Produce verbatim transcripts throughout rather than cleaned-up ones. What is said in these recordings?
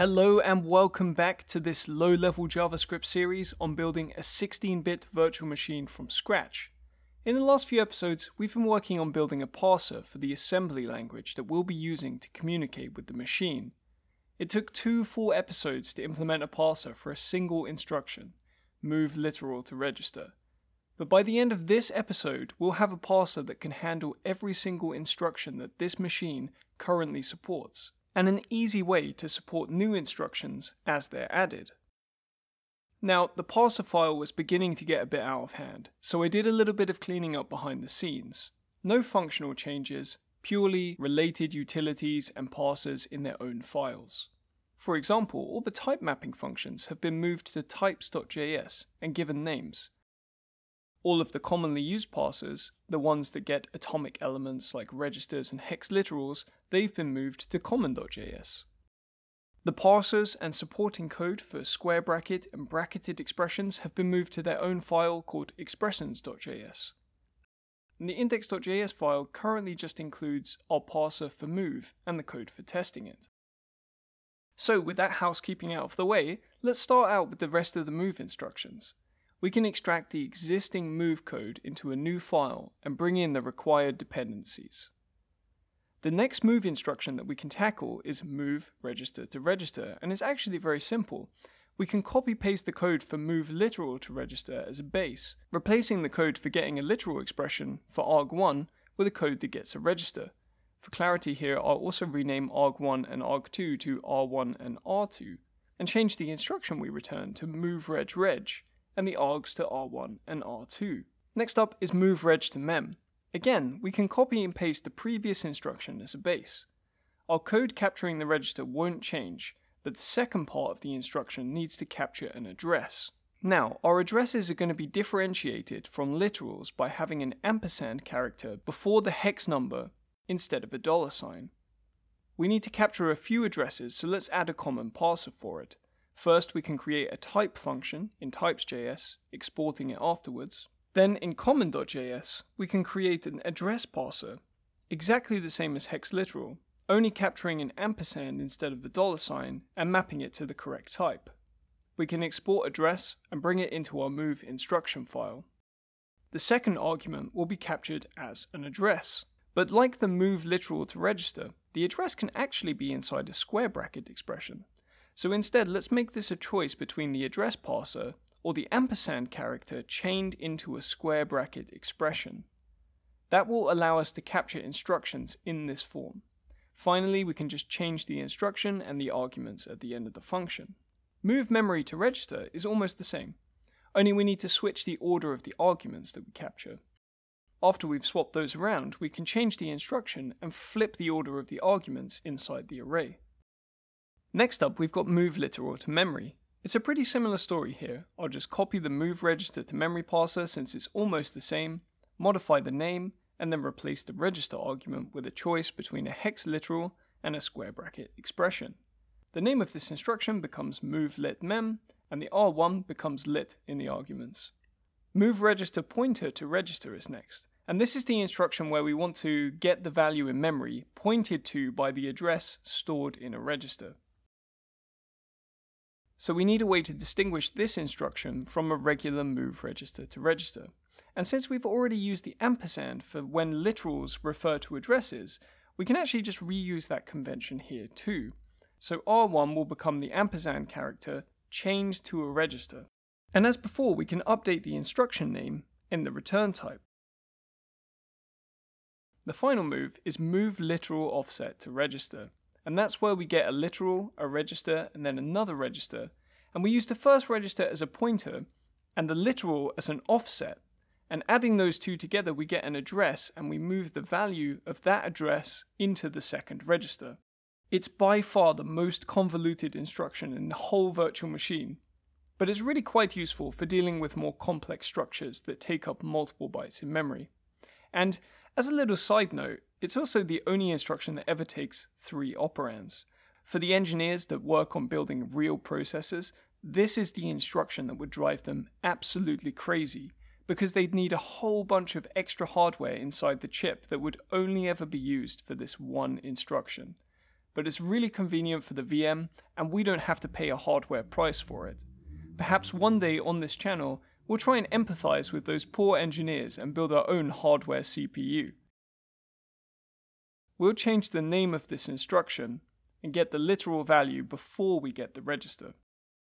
Hello and welcome back to this low-level JavaScript series on building a sixteen bit virtual machine from scratch. In the last few episodes, we've been working on building a parser for the assembly language that we'll be using to communicate with the machine. It took two full episodes to implement a parser for a single instruction, move literal to register. But by the end of this episode, we'll have a parser that can handle every single instruction that this machine currently supports, and an easy way to support new instructions as they're added. Now, the parser file was beginning to get a bit out of hand, so I did a little bit of cleaning up behind the scenes. No functional changes, purely related utilities and parsers in their own files. For example, all the type mapping functions have been moved to types dot J S and given names. All of the commonly used parsers, the ones that get atomic elements like registers and hex literals, they've been moved to common dot J S. The parsers and supporting code for square bracket and bracketed expressions have been moved to their own file called expressions dot J S. And the index dot J S file currently just includes our parser for move and the code for testing it. So with that housekeeping out of the way, let's start out with the rest of the move instructions. We can extract the existing move code into a new file and bring in the required dependencies. The next move instruction that we can tackle is move register to register, and it's actually very simple. We can copy paste the code for move literal to register as a base, replacing the code for getting a literal expression for arg one with a code that gets a register. For clarity here, I'll also rename arg one and arg two to R one and R two, and change the instruction we return to move reg reg, and the args to R one and R two. Next up is move reg to mem. Again, we can copy and paste the previous instruction as a base. Our code capturing the register won't change, but the second part of the instruction needs to capture an address. Now, our addresses are going to be differentiated from literals by having an ampersand character before the hex number instead of a dollar sign. We need to capture a few addresses, so let's add a common parser for it. First, we can create a type function in types dot J S, exporting it afterwards. Then in common dot J S, we can create an address parser, exactly the same as hex literal, only capturing an ampersand instead of the dollar sign and mapping it to the correct type. We can export address and bring it into our move instruction file. The second argument will be captured as an address, but like the move literal to register, the address can actually be inside a square bracket expression. So instead, let's make this a choice between the address parser or the ampersand character chained into a square bracket expression. That will allow us to capture instructions in this form. Finally, we can just change the instruction and the arguments at the end of the function. Move memory to register is almost the same, only we need to switch the order of the arguments that we capture. After we've swapped those around, we can change the instruction and flip the order of the arguments inside the array. Next up, we've got move literal to memory. It's a pretty similar story here. I'll just copy the move register to memory parser since it's almost the same, modify the name, and then replace the register argument with a choice between a hex literal and a square bracket expression. The name of this instruction becomes move lit mem, and the R one becomes lit in the arguments. Move register pointer to register is next, and this is the instruction where we want to get the value in memory pointed to by the address stored in a register. So we need a way to distinguish this instruction from a regular move register to register. And since we've already used the ampersand for when literals refer to addresses, we can actually just reuse that convention here too. So R one will become the ampersand character chained to a register. And as before, we can update the instruction name in the return type. The final move is move literal offset to register. And that's where we get a literal, a register, and then another register. And we use the first register as a pointer and the literal as an offset. And adding those two together, we get an address and we move the value of that address into the second register. It's by far the most convoluted instruction in the whole virtual machine, but it's really quite useful for dealing with more complex structures that take up multiple bytes in memory. And as a little side note, it's also the only instruction that ever takes three operands. For the engineers that work on building real processors, this is the instruction that would drive them absolutely crazy, because they'd need a whole bunch of extra hardware inside the chip that would only ever be used for this one instruction. but it's really convenient for the V M and we don't have to pay a hardware price for it. Perhaps one day on this channel, we'll try and empathize with those poor engineers and build our own hardware C P U. We'll change the name of this instruction and get the literal value before we get the register.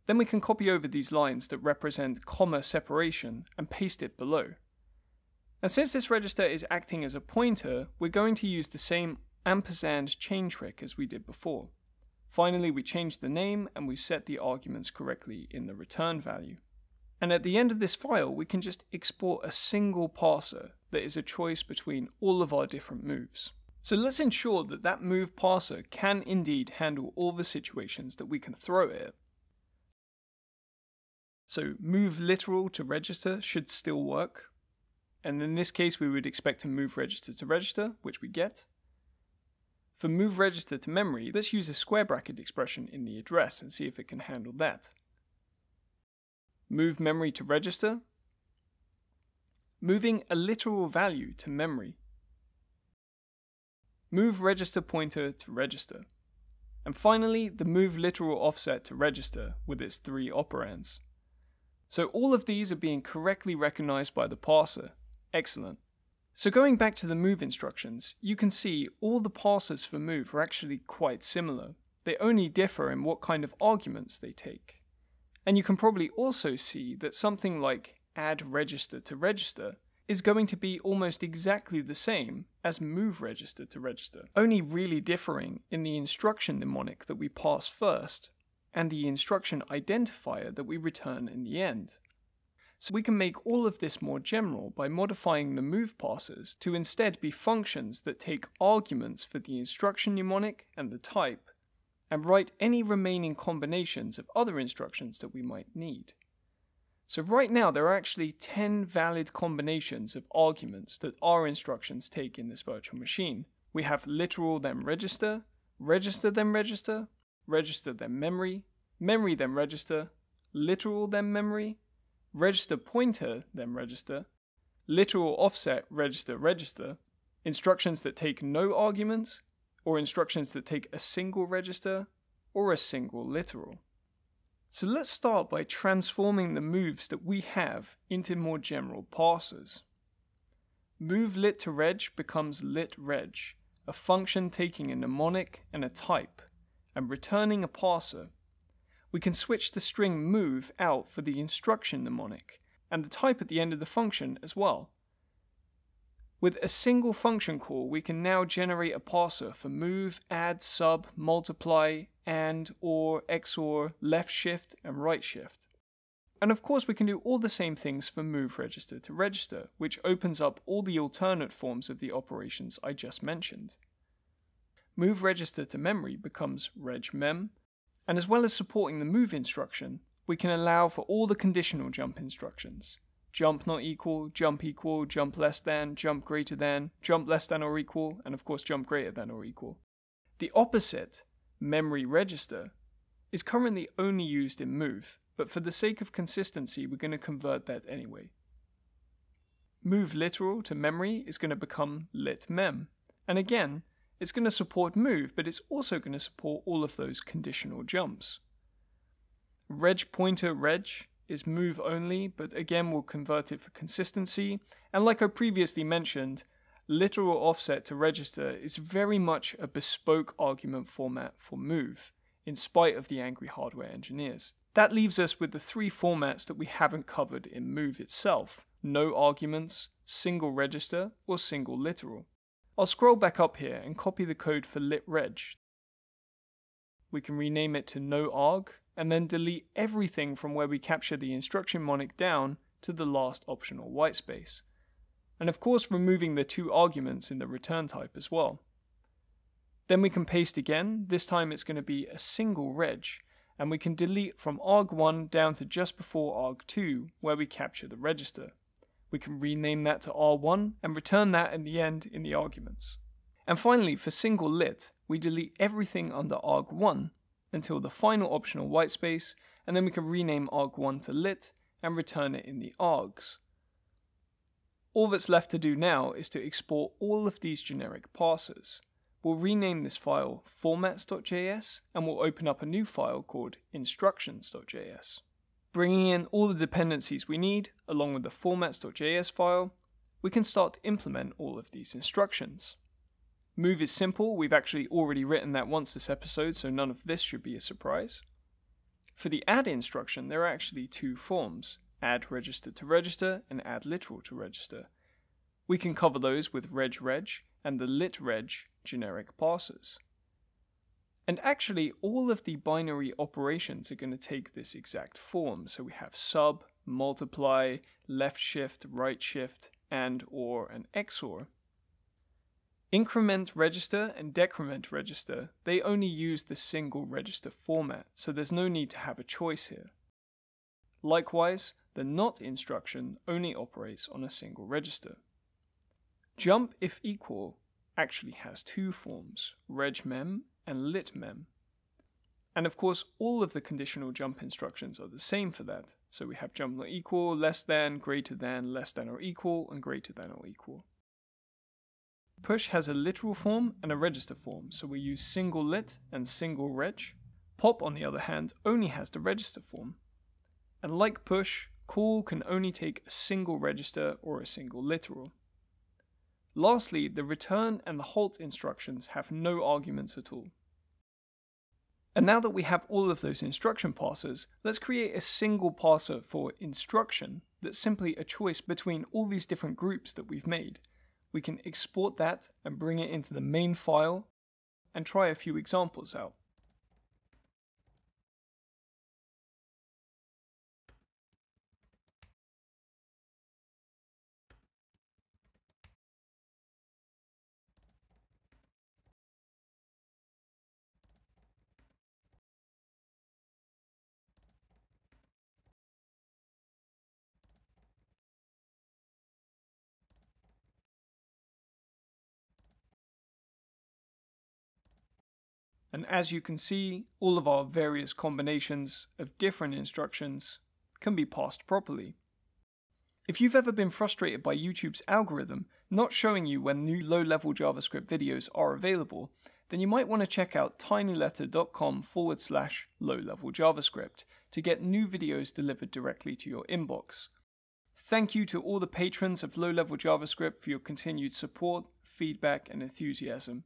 Then we can copy over these lines that represent comma separation and paste it below. And since this register is acting as a pointer, we're going to use the same ampersand chain trick as we did before. Finally, we change the name and we set the arguments correctly in the return value. And at the end of this file, we can just export a single parser that is a choice between all of our different moves. So let's ensure that that move parser can indeed handle all the situations that we can throw at it. So move literal to register should still work. And in this case, we would expect to move register to register, which we get. For move register to memory, let's use a square bracket expression in the address and see if it can handle that. Move memory to register, moving a literal value to memory. Move register pointer to register. And finally, the move literal offset to register with its three operands. So all of these are being correctly recognized by the parser. Excellent. So going back to the move instructions, you can see all the parsers for move are actually quite similar. They only differ in what kind of arguments they take. And you can probably also see that something like add register to register is going to be almost exactly the same as move register to register, only really differing in the instruction mnemonic that we pass first and the instruction identifier that we return in the end. So we can make all of this more general by modifying the move parsers to instead be functions that take arguments for the instruction mnemonic and the type, and write any remaining combinations of other instructions that we might need. So right now there are actually ten valid combinations of arguments that our instructions take in this virtual machine. We have literal then register, register then register, register then memory, memory then register, literal then memory, register pointer, then register, literal offset, register, register, instructions that take no arguments, or instructions that take a single register, or a single literal. So let's start by transforming the moves that we have into more general parsers. Move lit to reg becomes lit reg, a function taking a mnemonic and a type, and returning a parser. We can switch the string move out for the instruction mnemonic and the type at the end of the function as well. With a single function call, we can now generate a parser for move, add, sub, multiply, and, or, X O R, left shift, and right shift. And of course, we can do all the same things for move register to register, which opens up all the alternate forms of the operations I just mentioned. Move register to memory becomes regmem. And as well as supporting the move instruction, we can allow for all the conditional jump instructions. Jump not equal, jump equal, jump less than, jump greater than, jump less than or equal, and of course jump greater than or equal. The opposite, memory register, is currently only used in move, but for the sake of consistency, we're going to convert that anyway. Move literal to memory is going to become lit mem, and again, it's going to support move, but it's also going to support all of those conditional jumps. Reg pointer reg is move only, but again we'll convert it for consistency. And like I previously mentioned, literal offset to register is very much a bespoke argument format for move, in spite of the angry hardware engineers. That leaves us with the three formats that we haven't covered in move itself: no arguments, single register, or single literal. I'll scroll back up here and copy the code for lit reg. We can rename it to no arg and then delete everything from where we capture the instruction mnemonic down to the last optional whitespace. And of course removing the two arguments in the return type as well. Then we can paste again, this time it's going to be a single reg, and we can delete from arg one down to just before arg two where we capture the register. We can rename that to R one and return that in the end in the arguments. And finally, for single lit, we delete everything under arg one until the final optional whitespace, and then we can rename arg one to lit and return it in the args. All that's left to do now is to export all of these generic parsers. We'll rename this file formats dot J S and we'll open up a new file called instructions dot J S. Bringing in all the dependencies we need, along with the formats dot J S file, we can start to implement all of these instructions. Move is simple, we've actually already written that once this episode, so none of this should be a surprise. For the add instruction, there are actually two forms, add register to register and add literal to register. We can cover those with regreg and the litreg generic parsers. And actually, all of the binary operations are going to take this exact form. So we have sub, multiply, left shift, right shift, and or, and X O R. Increment register and decrement register, they only use the single register format, so there's no need to have a choice here. Likewise, the not instruction only operates on a single register. Jump if equal actually has two forms, regmem and litmem. And of course, all of the conditional jump instructions are the same for that. So we have jump not equal, less than, greater than, less than or equal, and greater than or equal. Push has a literal form and a register form, so we use single lit and single reg. Pop, on the other hand, only has the register form. And like push, call can only take a single register or a single literal. Lastly, the return and the halt instructions have no arguments at all. And now that we have all of those instruction parsers, let's create a single parser for instruction that's simply a choice between all these different groups that we've made. We can export that and bring it into the main file and try a few examples out. And as you can see, all of our various combinations of different instructions can be parsed properly. If you've ever been frustrated by YouTube's algorithm not showing you when new low-level JavaScript videos are available, then you might want to check out tinyletter.com forward slash low-level JavaScript to get new videos delivered directly to your inbox. Thank you to all the patrons of low-level JavaScript for your continued support, feedback, and enthusiasm.